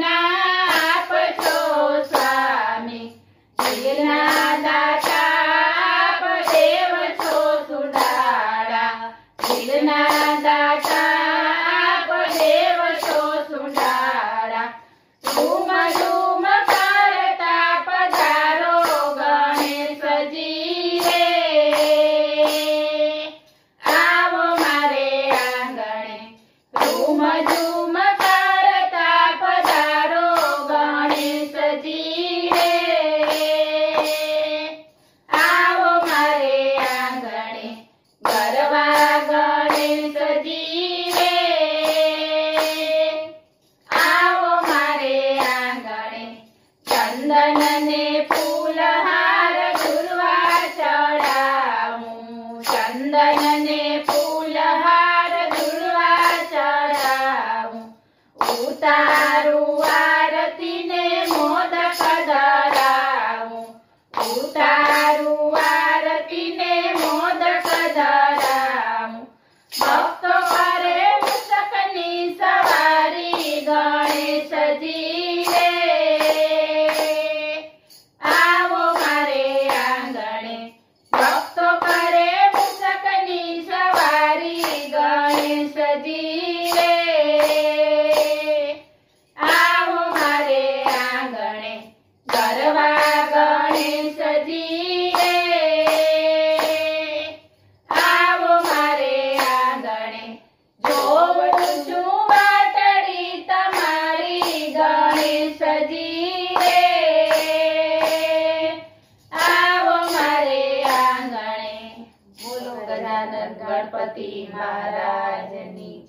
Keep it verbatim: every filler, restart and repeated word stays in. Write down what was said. ना आप तो स्वामी, जीना दाता आप देव छो सुधारा, जीना दाता गणपति महाराज की।